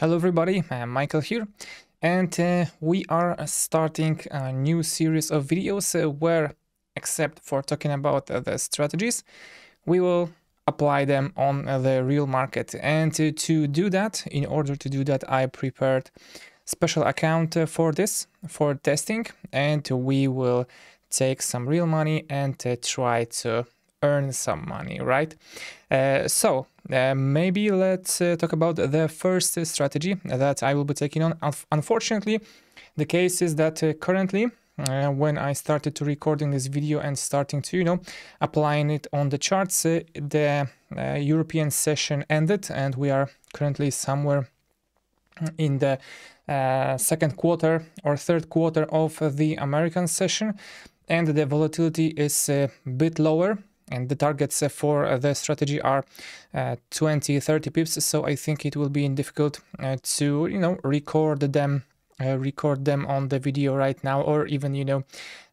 Hello everybody, I'm Michael here, and we are starting a new series of videos where, except for talking about the strategies, we will apply them on the real market. And to do that, in order to do that, I prepared special account for this, for testing, and we will take some real money and try to earn some money, right? Maybe let's talk about the first strategy that I will be taking on. Unfortunately, the case is that currently, when I started to recording this video and starting to, applying it on the charts, the European session ended, and we are currently somewhere in the second quarter or third quarter of the American session, and the volatility is a bit lower. And the targets for the strategy are 20-30 pips, so I think it will be difficult to record them on the video right now, or even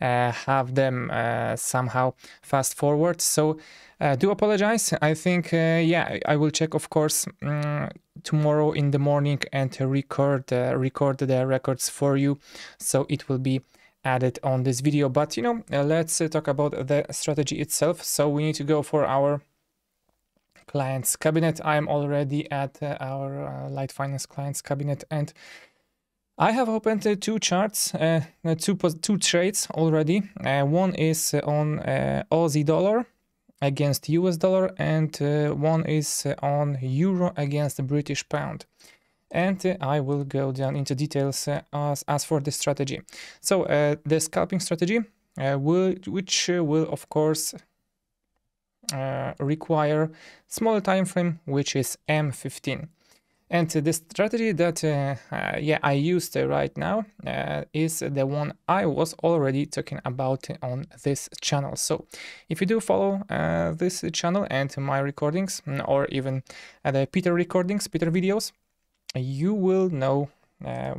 have them somehow fast forward. So do apologize. I think I will check, of course, tomorrow in the morning and record the records for you, so it will be added on this video. But let's talk about the strategy itself. So we need to go for our client's cabinet. I'm already at our Light Finance client's cabinet, and I have opened two charts, two trades already. One is on Aussie dollar against US dollar, and one is on euro against the British pound. And I will go down into details as for the strategy. So the scalping strategy, which will of course require smaller time frame, which is M15. And the strategy that I used right now is the one I was already talking about on this channel. So if you do follow this channel and my recordings, or even the Peter videos, you will know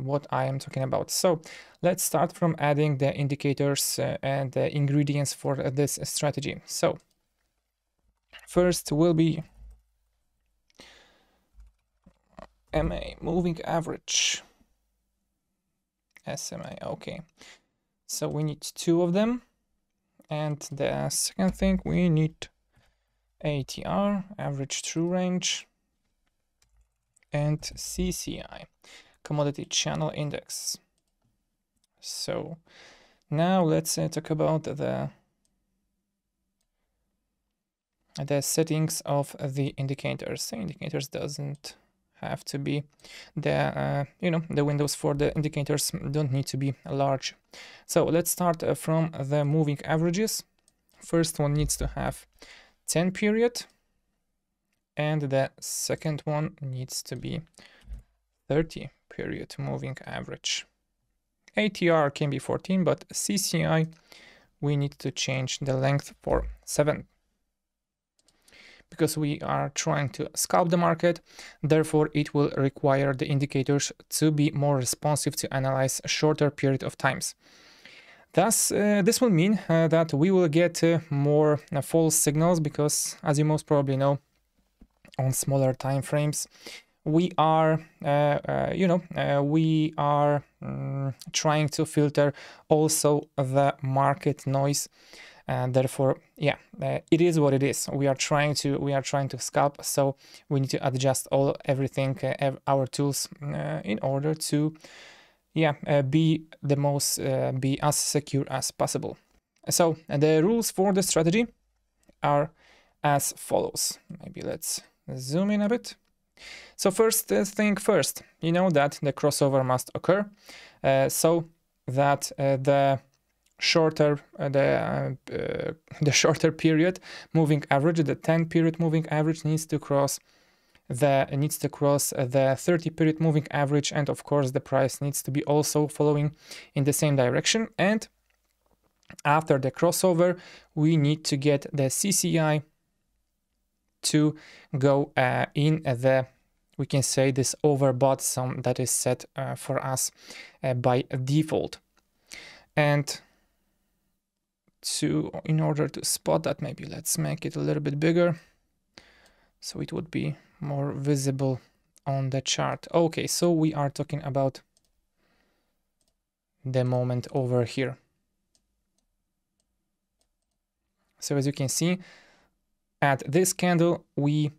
what I am talking about. So let's start from adding the indicators and the ingredients for this strategy. So first will be MA, moving average, SMA, okay. So we need two of them. And the second thing, we need ATR, average true range, and CCI, commodity channel index. So now let's talk about the settings of the indicators. The indicators doesn't have to be the windows for the indicators don't need to be large. So let's start from the moving averages. First one needs to have 10 period. And the second one needs to be 30 period moving average. ATR can be 14, but CCI, we need to change the length for 7. Because we are trying to scalp the market, therefore it will require the indicators to be more responsive to analyze shorter period of times. Thus, this will mean that we will get more false signals, because as you most probably know, on smaller time frames we are trying to filter also the market noise, and therefore it is what it is. We are trying to scalp, so we need to adjust everything, our tools, in order to be as secure as possible. So the rules for the strategy are as follows. Maybe let's zoom in a bit. So first thing first, you know that the crossover must occur, so that the shorter period moving average, the 10 period moving average, needs to cross the 30 period moving average, and of course the price needs to be also following in the same direction. And after the crossover, we need to get the CCI to go in the, we can say, this overbought sum that is set for us by default. And in order to spot that, maybe let's make it a little bit bigger so it would be more visible on the chart. Okay, so we are talking about the moment over here. So as you can see, at this candle we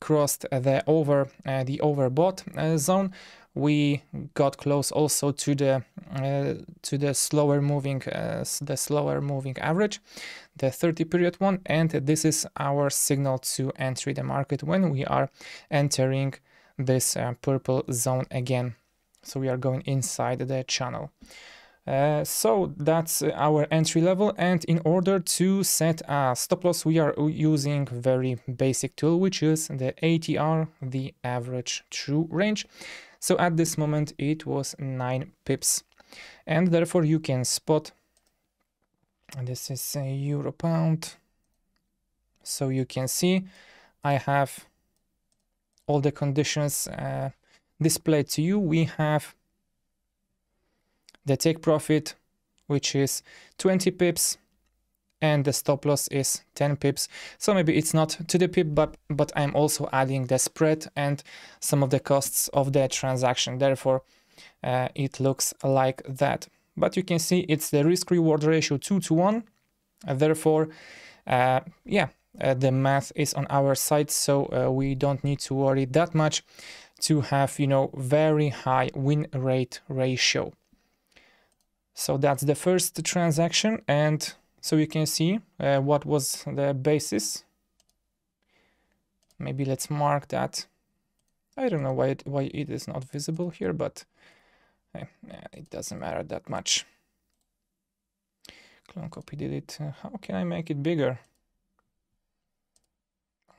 crossed the overbought zone. We got close also to the slower moving average, the 30-period one, and this is our signal to enter the market when we are entering this purple zone again. So we are going inside the channel. So that's our entry level, and in order to set a stop loss we are using very basic tool, which is the ATR, the average true range. So at this moment it was 9 pips, and therefore you can spot, and this is a euro pound, so you can see I have all the conditions displayed to you. We have the take profit, which is 20 pips, and the stop loss is 10 pips. So maybe it's not to the pip, but I'm also adding the spread and some of the costs of the transaction, therefore it looks like that. But you can see it's the risk reward ratio 2 to 1, therefore the math is on our side, so we don't need to worry that much to have, you know, very high win rate ratio. So that's the first transaction, and so you can see what was the basis. Maybe let's mark that. I don't know why it is not visible here, but it doesn't matter that much. Clone, copy, delete. How can I make it bigger?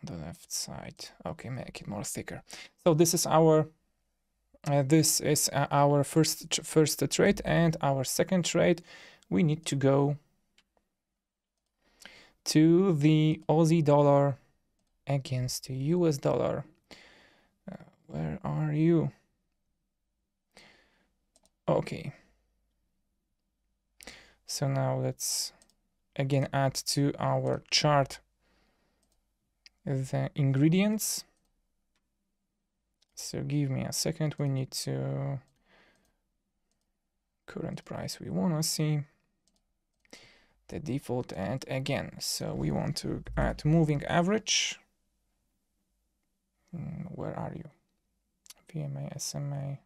On the left side. Okay, make it more thicker. So this is our first trade, and our second trade we need to go to the Aussie dollar against the US dollar. Where are you? Okay, so now let's again add to our chart the ingredients. So give me a second, we need to current price, we want to see the default, and again, so we want to add moving average. Where are you? VMA, SMA.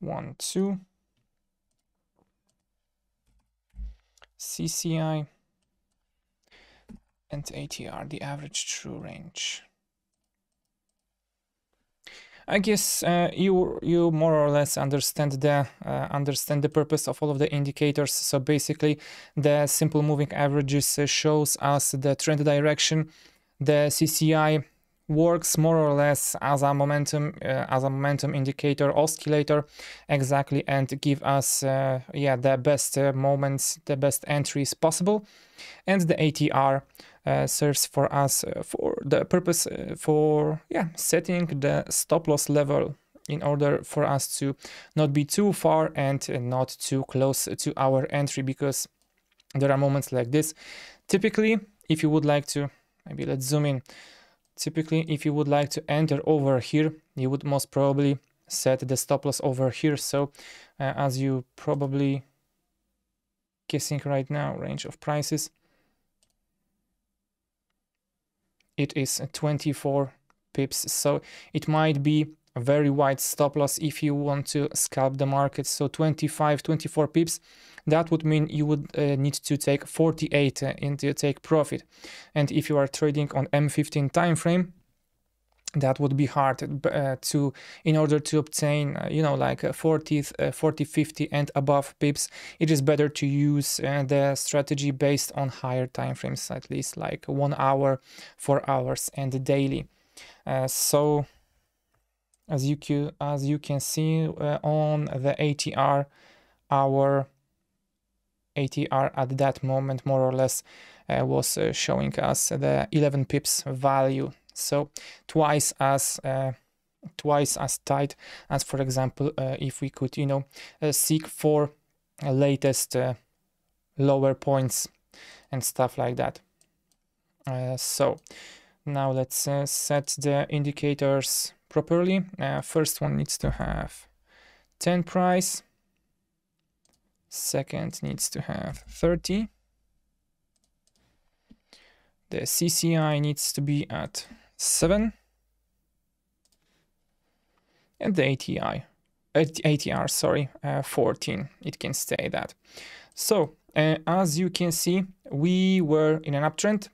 One, two. CCI and ATR, the average true range. I guess you more or less understand the purpose of all of the indicators. So basically, the simple moving averages shows us the trend direction. The CCI works more or less as a momentum indicator, oscillator, exactly, and give us the best moments, the best entries possible. And the ATR serves for us for the purpose for setting the stop loss level, in order for us to not be too far and not too close to our entry, because there are moments like this. Typically, if you would like to, maybe let's zoom in. Typically, if you would like to enter over here, you would most probably set the stop loss over here. So as you probably guessing right now, range of prices, it is 24 pips. So it might be a very wide stop loss if you want to scalp the market. So 25, 24 pips. That would mean you would need to take 48 into take profit, and if you are trading on M15 time frame, that would be hard in order to obtain 40, 50 and above pips. It is better to use the strategy based on higher time frames, at least like 1 hour, 4 hours, and daily. So as you can see on the ATR, our ATR at that moment more or less was showing us the 11 pips value, so twice as tight as, for example, if we could seek 4 latest lower points and stuff like that. So now let's set the indicators properly. First one needs to have 10 price, second needs to have 30. The CCI needs to be at 7 and the ATR, sorry, 14. It can stay that. So as you can see, we were in an uptrend.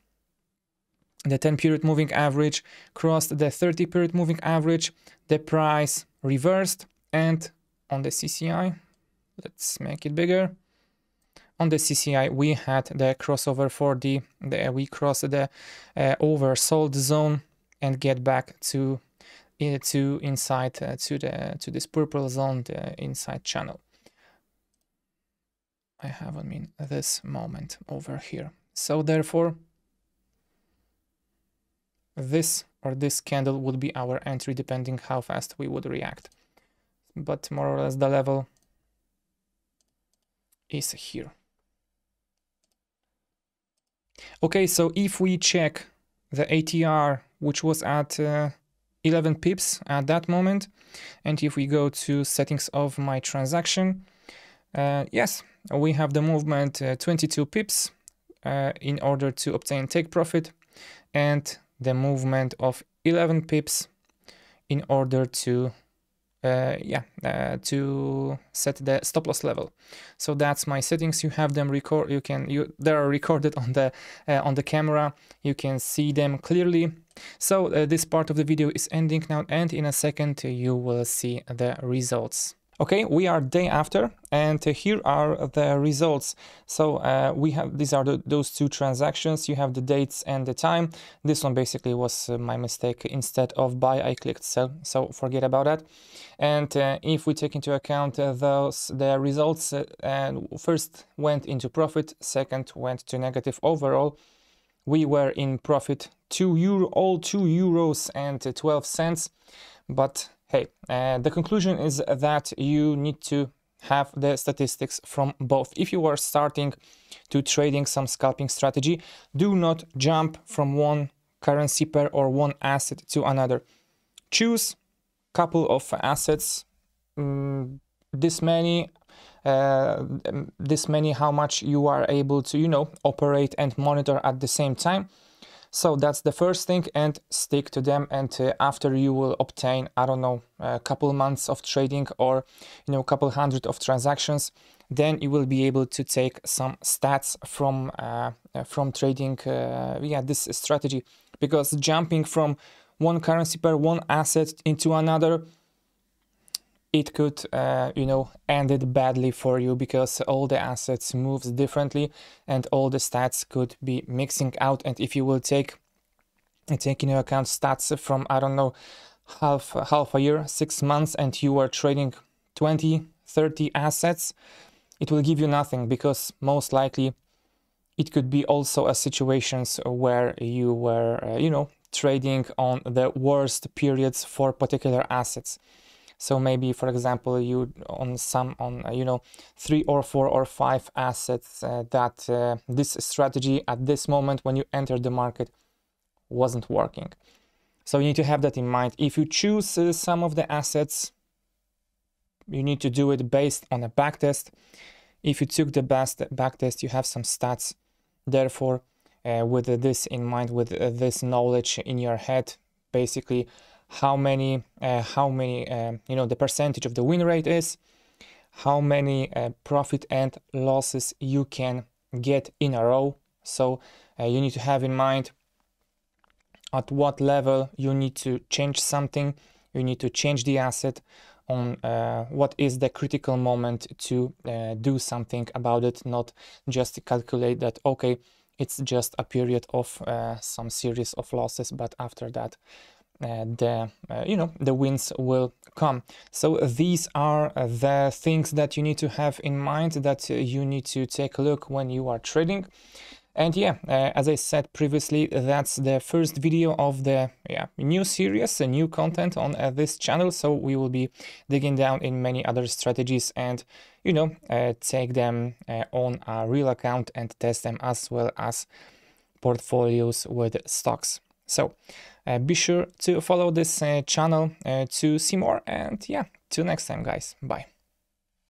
The 10 period moving average crossed the 30 period moving average, the price reversed, and on the CCI, let's make it bigger. On the CCI, we had the crossover for we crossed the oversold zone and get back to inside to this purple zone, the inside channel. I haven't mean this moment over here. So therefore, this or this candle would be our entry depending how fast we would react. But more or less the level is here. Okay, so if we check the ATR, which was at 11 pips at that moment, and if we go to settings of my transaction, yes, we have the movement 22 pips in order to obtain take profit, and the movement of 11 pips in order to set the stop loss level. So that's my settings. You have them record. They are recorded on the camera. You can see them clearly. So this part of the video is ending now, and in a second you will see the results. Okay, we are day after, and here are the results. So we have, these are those two transactions. You have the dates and the time. This one basically was my mistake. Instead of buy, I clicked sell, so forget about that. And if we take into account the results, first went into profit, second went to negative overall. We were in profit €2.12, but hey, the conclusion is that you need to have the statistics from both. If you are starting to trading some scalping strategy, do not jump from one currency pair or one asset to another. Choose a couple of assets, this many, how much you are able to, you know, operate and monitor at the same time. So that's the first thing, and stick to them. And after you will obtain, I don't know, a couple months of trading, or, you know, a couple hundred of transactions, then you will be able to take some stats from trading this strategy. Because jumping from one currency pair, one asset into another, it could, end it badly for you, because all the assets moves differently and all the stats could be mixing out. And if you will take into account stats from, I don't know, half a year, 6 months, and you are trading 20, 30 assets, it will give you nothing, because most likely it could be also a situations where you were, trading on the worst periods for particular assets. So maybe, for example, you on 3 or 4 or 5 assets that this strategy at this moment when you enter the market wasn't working. So you need to have that in mind. If you choose some of the assets, you need to do it based on a backtest. If you took the best backtest, you have some stats. Therefore, with this in mind, with this knowledge in your head, basically, how many the percentage of the win rate is, how many profit and losses you can get in a row. So you need to have in mind at what level you need to change something, you need to change the asset, on what is the critical moment to do something about it, not just calculate that, okay, it's just a period of some series of losses, but after that the wins will come. So these are the things that you need to have in mind, that you need to take a look when you are trading. And yeah, as I said previously, that's the first video of the new series, new content on this channel. So we will be digging down in many other strategies and, you know, take them on a real account and test them, as well as portfolios with stocks. So be sure to follow this channel to see more. And yeah, till next time, guys. Bye.